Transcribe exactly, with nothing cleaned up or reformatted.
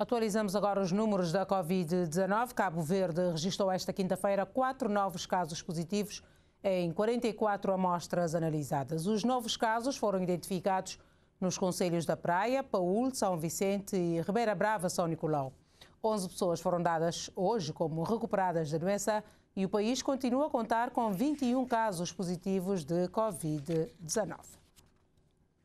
Atualizamos agora os números da Covid dezenove. Cabo Verde registrou esta quinta-feira quatro novos casos positivos em quarenta e quatro amostras analisadas. Os novos casos foram identificados nos concelhos da Praia, Paúl, São Vicente e Ribeira Brava, São Nicolau. onze pessoas foram dadas hoje como recuperadas da doença e o país continua a contar com vinte e um casos positivos de Covid dezenove.